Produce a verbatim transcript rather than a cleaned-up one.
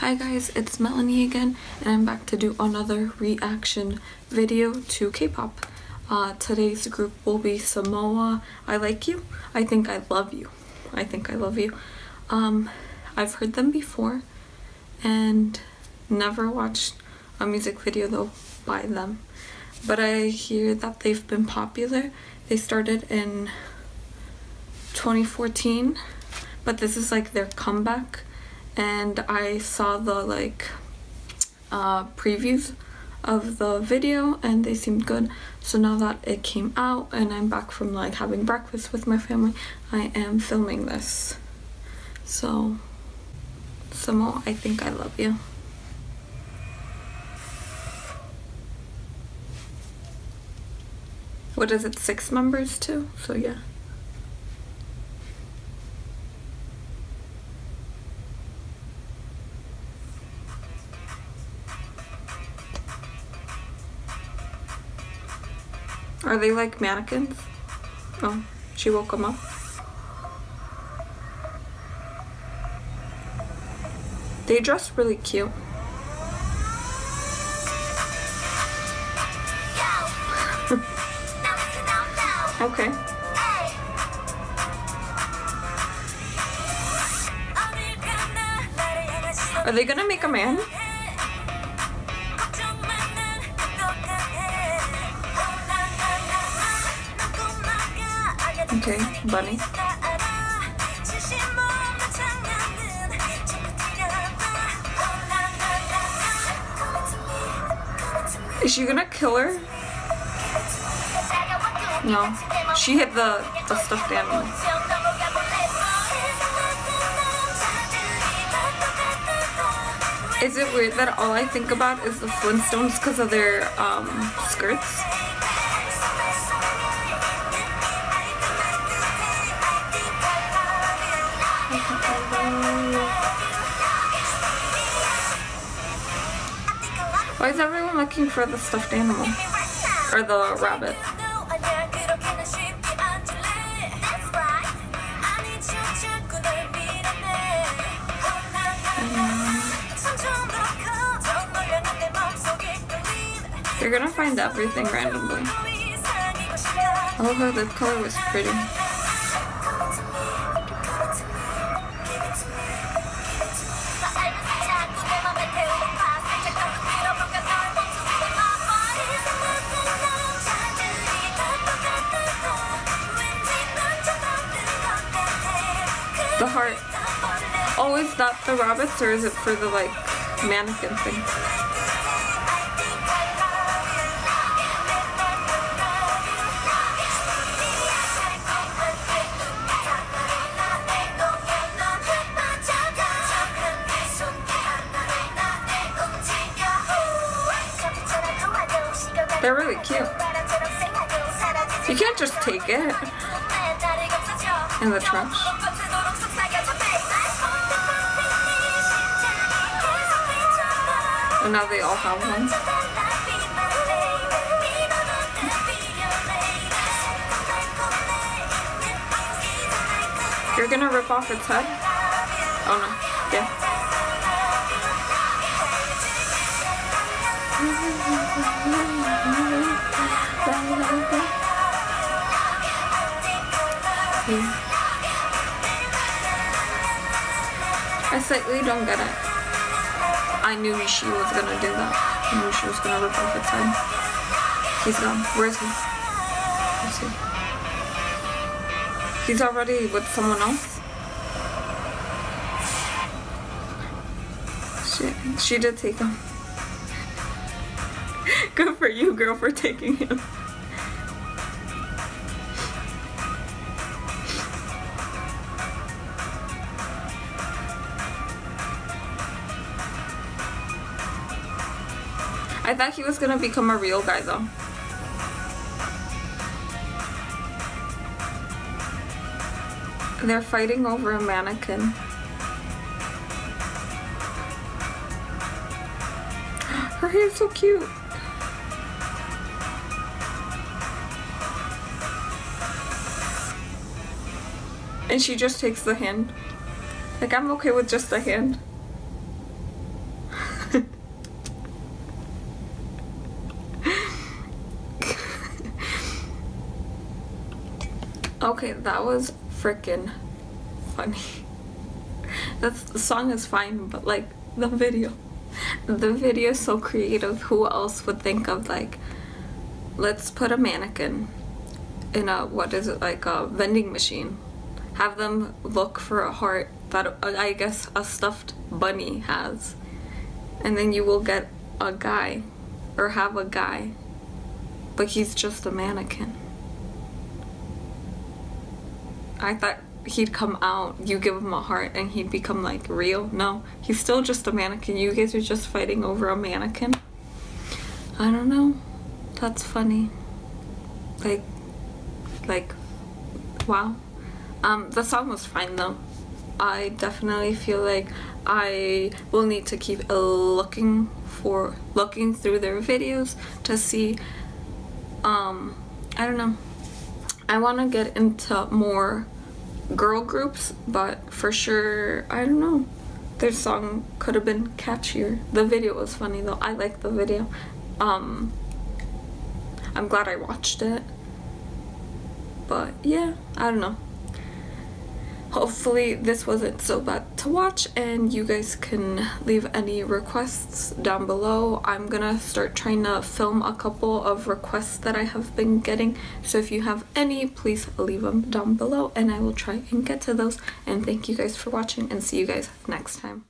Hi guys, it's Melanie again, and I'm back to do another reaction video to K-pop. Uh, today's group will be Samoa, I Like You, I Think I Love You, I Think I Love You. Um, I've heard them before, and never watched a music video though by them. But I hear that they've been popular. They started in twenty fourteen, but this is like their comeback, and I saw the like uh, previews of the video and they seemed good. So now that it came out and I'm back from like having breakfast with my family, I am filming this. So Sonamoo, I Think I Love You. What is it, six members too? So yeah. Are they like mannequins? Oh, she woke him up. They dress really cute. Okay. Are they gonna make a man? Okay, bunny. Is she gonna kill her? No. She hit the, the stuffed animal. Is it weird that all I think about is the Flintstones because of their um, skirts? Why is everyone looking for the stuffed animal? Or the rabbit? Um, you're gonna find everything randomly. I love how the color was pretty. The heart. Oh, is that the rabbits or is it for the like mannequin thing? They're really cute. You can't just take it in the trash. And now they all have one. You're gonna rip off its head? Oh no, yeah. I slightly don't get it. I knew she was gonna do that. I knew she was gonna rip off its head. He's gone. Where is he? Where's he? He's already with someone else? She, she did take him. Good for you, girl, for taking him. I thought he was gonna become a real guy though. They're fighting over a mannequin. Her hair's so cute. And she just takes the hand. Like, I'm okay with just the hand. Okay, that was freaking funny. That's, the song is fine, but like the video, the video is so creative. Who else would think of, like, let's put a mannequin in a, what is it, like a vending machine, have them look for a heart that I guess a stuffed bunny has, and then you will get a guy, or have a guy, but he's just a mannequin. I thought he'd come out, you give him a heart, and he'd become like real. No, he's still just a mannequin. You guys are just fighting over a mannequin. I don't know. That's funny. Like, like, wow. Um, the song was fine though. I definitely feel like I will need to keep looking for, looking through their videos to see, um, I don't know. I want to get into more girl groups, but for sure, I don't know. Their song could have been catchier. The video was funny though. I like the video. Um, I'm glad I watched it. But yeah, I don't know. Hopefully this wasn't so bad to watch, and you guys can leave any requests down below. I'm gonna start trying to film a couple of requests that I have been getting, so if you have any, please leave them down below and I will try and get to those. And thank you guys for watching, and see you guys next time.